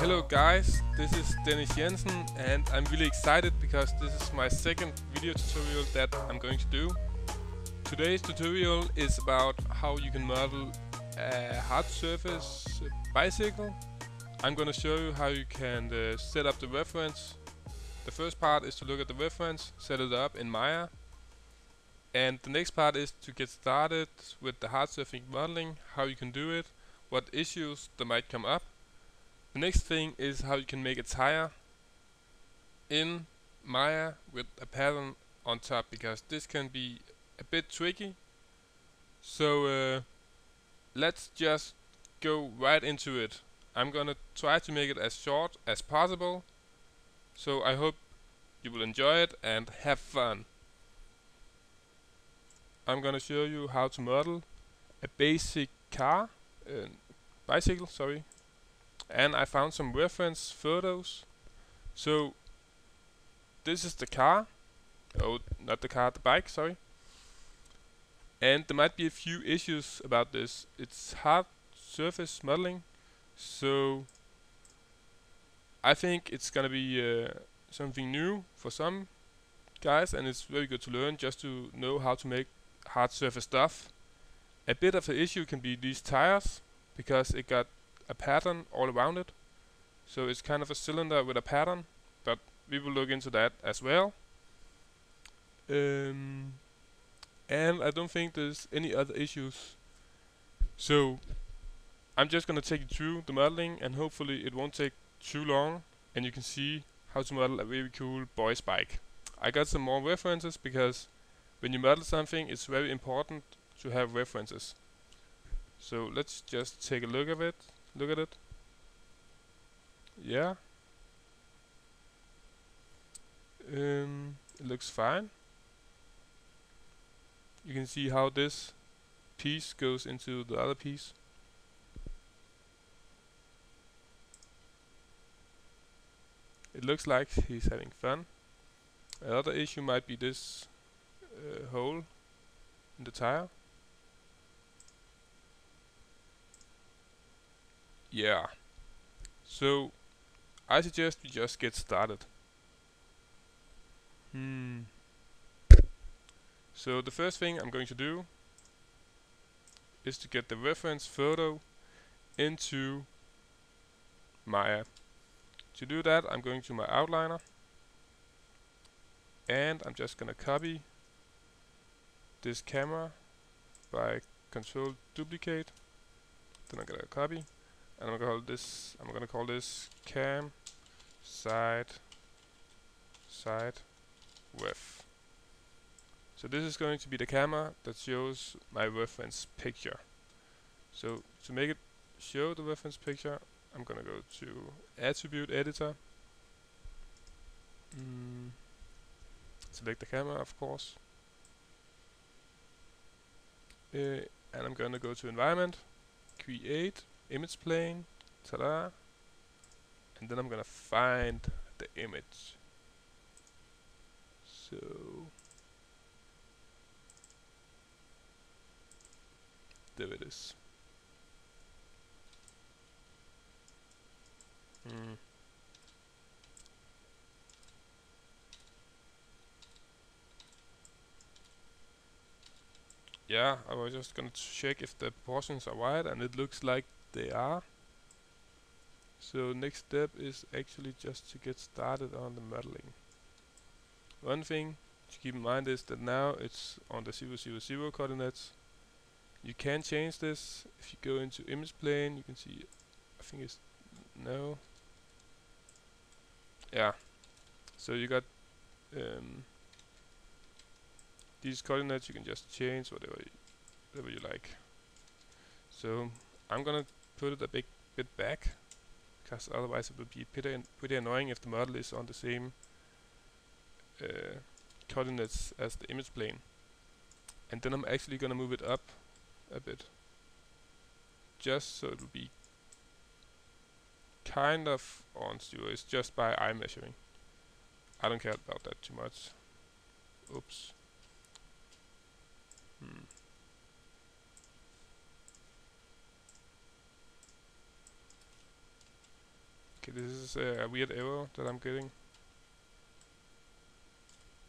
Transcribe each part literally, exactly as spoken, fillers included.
Hello guys, this is Dennis Jensen and I'm really excited because this is my second video tutorial that I'm going to do. Today's tutorial is about how you can model a hard surface bicycle. I'm going to show you how you can uh, set up the reference. The first part is to look at the reference, set it up in Maya. And the next part is to get started with the hard surface modeling, how you can do it, what issues that might come up. The next thing is how you can make a tire in Maya with a pattern on top, because this can be a bit tricky. So uh, let's just go right into it. I'm gonna try to make it as short as possible, so I hope you will enjoy it and have fun. I'm gonna show you how to model a basic car, uh, bicycle, sorry. And I found some reference photos. So this is the car, oh not the car, the bike, sorry. And there might be a few issues about this. It's hard surface modeling, so I think it's gonna be uh, something new for some guys, and it's very good to learn just to know how to make hard surface stuff. A bit of the issue can be these tires, because it got a pattern all around it, so it's kind of a cylinder with a pattern, but we will look into that as well. Um, and I don't think there's any other issues, so I'm just gonna take you through the modeling and hopefully it won't take too long and you can see how to model a really cool boy's bike. I got some more references because when you model something it's very important to have references. So let's just take a look at it. Look at it. Yeah. Um, it looks fine. You can see how this piece goes into the other piece. It looks like he's having fun. Another issue might be this uh, hole in the tire. Yeah, so I suggest we just get started. Hmm. So the first thing I'm going to do is to get the reference photo into Maya. To do that, I'm going to my outliner and I'm just gonna copy this camera by control duplicate. Then I'm gonna copy. And I'm gonna call this. I'm gonna call this cam side side ref. So this is going to be the camera that shows my reference picture. So to make it show the reference picture, I'm gonna go to attribute editor. Mm. Select the camera, of course, uh, and I'm gonna go to environment, create. Image plane, ta-da, and then I'm gonna find the image. So there it is. Mm. Yeah, I was just gonna check if the proportions are right, and it looks like they are. So next step is actually just to get started on the modeling. One thing to keep in mind is that now it's on the zero zero zero coordinates. You can change this. If you go into image plane, you can see, I think it's no. Yeah, so you got um, these coordinates. You can just change whatever you, whatever you like. So I'm gonna put it a big bit back, because otherwise it would be pretty, an pretty annoying if the model is on the same uh, coordinates as the image plane. And then I'm actually gonna move it up a bit, just so it will be kind of on zero. It's just by eye measuring. I don't care about that too much. Oops. Hmm. Okay, this is uh, a weird error that I'm getting.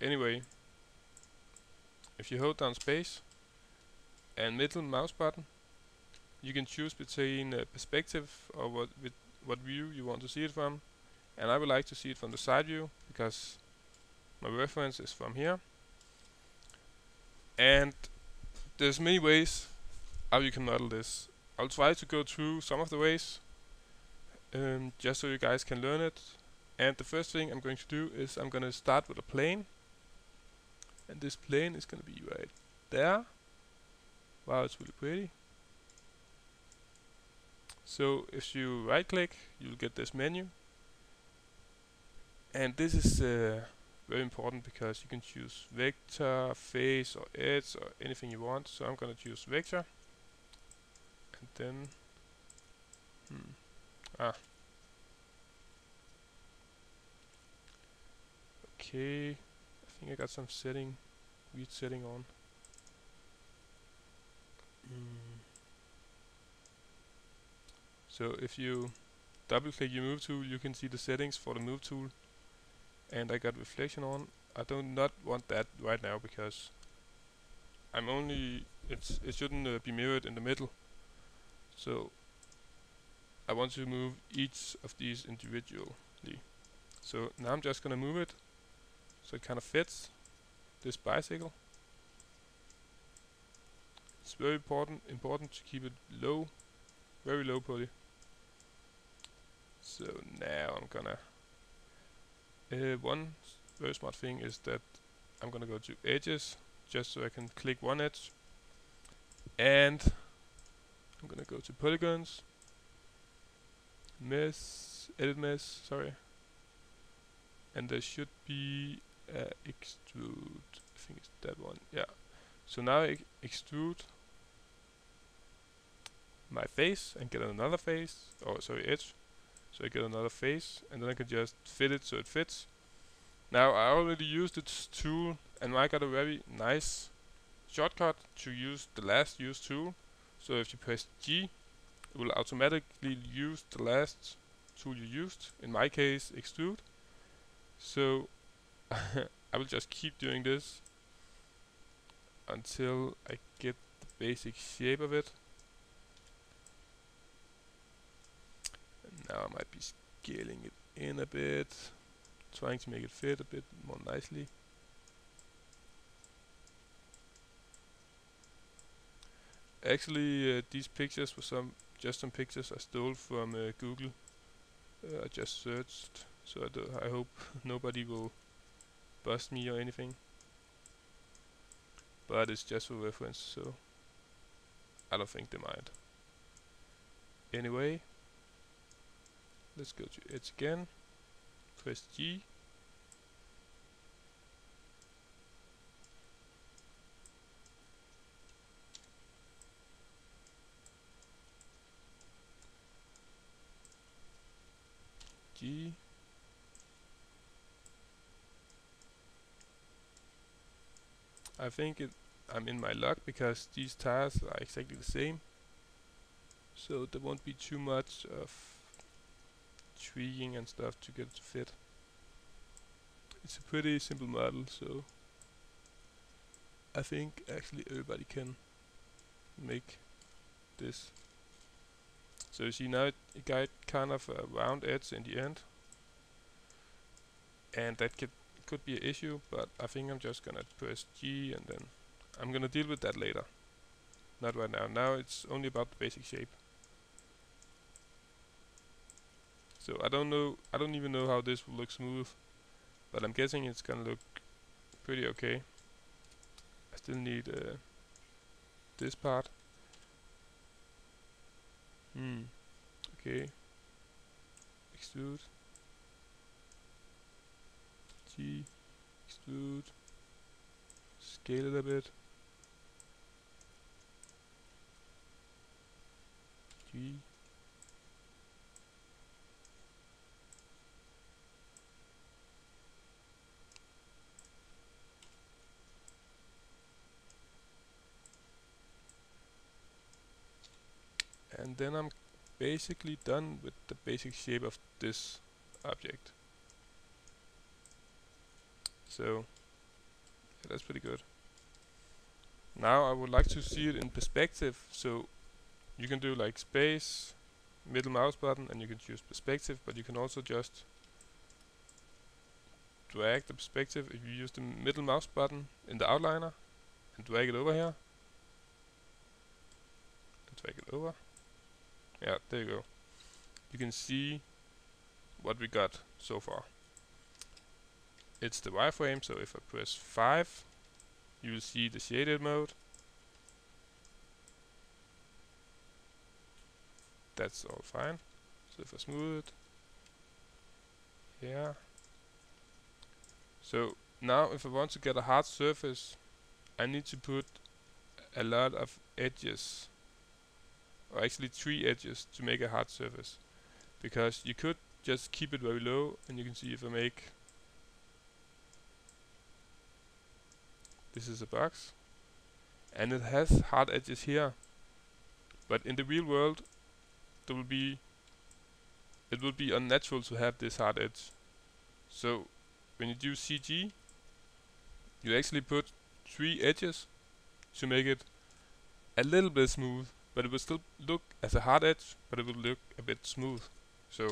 Anyway, if you hold down space and middle mouse button, you can choose between uh, perspective or what with what view you want to see it from, and I would like to see it from the side view because my reference is from here. And there's many ways how you can model this. I'll try to go through some of the ways um, just so you guys can learn it. And the first thing I'm going to do is I'm going to start with a plane, and this plane is going to be right there. Wow, it's really pretty. So if you right click, you'll get this menu, and this is uh, very important because you can choose vector, face or edge or anything you want. So I'm going to choose vector, and then hmm, ah okay, I think I got some setting weird setting on. mm. So if you double click your move tool, you can see the settings for the move tool, and I got reflection on. I do not want that right now because I'm only it's it shouldn't uh, be mirrored in the middle, so I want to move each of these individually. So now I'm just gonna move it so it kind of fits this bicycle. It's very important important to keep it low, very low poly. So now I'm gonna uh, one very smart thing is that I'm gonna go to edges just so I can click one edge, and I'm gonna go to polygons, mesh, edit mesh, sorry, and there should be uh, extrude. I think it's that one. Yeah. So now I extrude my face and get another face, or sorry, edge. So I get another face, and then I can just fit it so it fits. Now I already used its tool, and I got a very nice shortcut to use the last use tool. So if you press G, it will automatically use the last tool you used, in my case extrude. So I will just keep doing this until I get the basic shape of it. Now I might be scaling it in a bit, trying to make it fit a bit more nicely. Actually, uh, these pictures were some just some pictures I stole from uh, Google. Uh, I just searched, so I, do I hope nobody will bust me or anything. But it's just for reference, so I don't think they mind. Anyway, let's go to edge again, press G, G, I think it, I'm in my luck because these tires are exactly the same, so there won't be too much of tweaking and stuff to get it to fit. It's a pretty simple model, so I think actually everybody can make this. So you see now it, it got kind of a round edge in the end, and that could, could be an issue, but I think I'm just gonna press G, and then I'm gonna deal with that later. Not right now. Now it's only about the basic shape. So I don't know, I don't even know how this will look smooth, but I'm guessing it's gonna look pretty okay. I still need uh, this part. Hmm, okay. Extrude. G, extrude. Scale it a bit. G. And then I'm basically done with the basic shape of this object. So yeah, that's pretty good. Now I would like to see it in perspective, so you can do like space, middle mouse button, and you can choose perspective, but you can also just drag the perspective if you use the middle mouse button in the outliner and drag it over here. And drag it over. Yeah, there you go. You can see what we got so far. It's the wireframe, so if I press five, you will see the shaded mode. That's all fine. So if I smooth it, yeah. So now if I want to get a hard surface, I need to put a lot of edges, or actually three edges, to make a hard surface. Because you could just keep it very low, and you can see if I make, this is a box, and it has hard edges here. But in the real world, It will be it will be unnatural to have this hard edge. So when you do C G, you actually put three edges to make it a little bit smooth, but it will still look as a hard edge, but it will look a bit smooth. So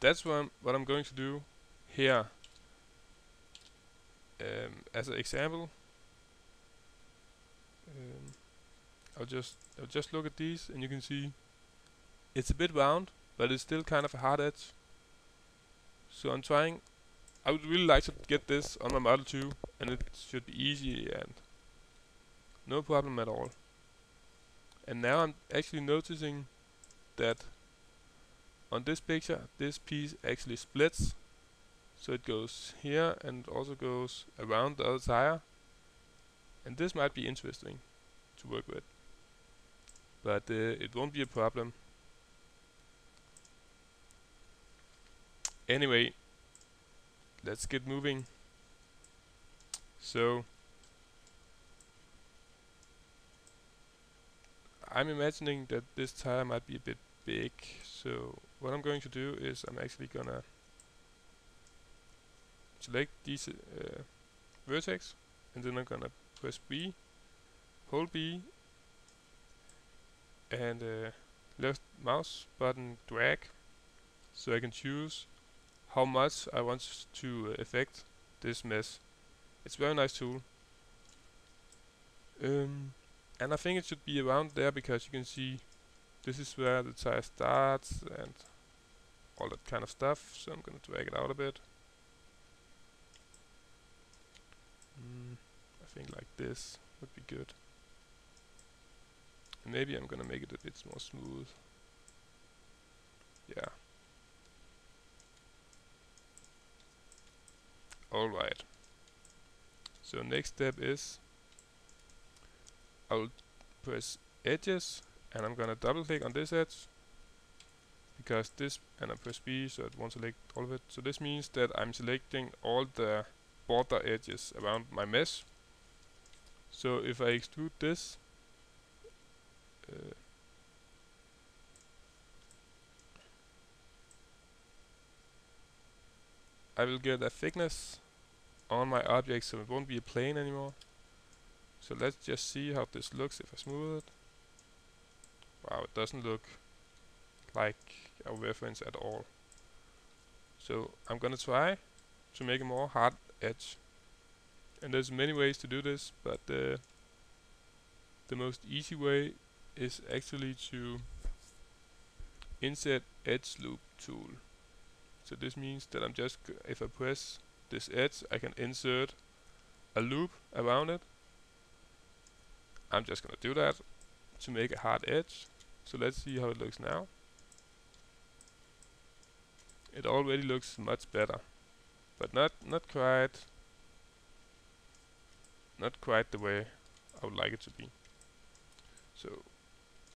that's what I'm, what I'm going to do here. Um, as an example, um, I'll just I'll just look at these, and you can see it's a bit round, but it's still kind of a hard edge. So I'm trying, I would really like to get this on my model too, and it should be easy and no problem at all. And now I'm actually noticing that on this picture, this piece actually splits. So it goes here and also goes around the other tire. And this might be interesting to work with. But uh, it won't be a problem. Anyway, let's get moving. So I'm imagining that this tire might be a bit big, so what I'm going to do is I'm actually gonna select these uh, vertex, and then I'm gonna press B, hold B, and uh, left mouse button drag, so I can choose how much I want to uh, affect this mess. It's a very nice tool. Um, and I think it should be around there, because you can see this is where the tire starts and all that kind of stuff. So I'm going to drag it out a bit. Mm, I think like this would be good. And maybe I'm going to make it a bit more smooth. Yeah. Alright, so next step is I'll press edges, and I'm gonna double click on this edge, because this, and I press B, so it won't select all of it. So this means that I'm selecting all the border edges around my mesh. So if I extrude this, uh, I will get a thickness on my object, so it won't be a plane anymore. So let's just see how this looks if I smooth it. Wow, it doesn't look like a reference at all. So I'm gonna try to make a more hard edge, and there's many ways to do this, but uh, the most easy way is actually to insert edge loop tool. So this means that I'm just, g if I press this edge, I can insert a loop around it. I'm just gonna do that to make a hard edge. So let's see how it looks now. It already looks much better, but not not quite, not quite the way I would like it to be. So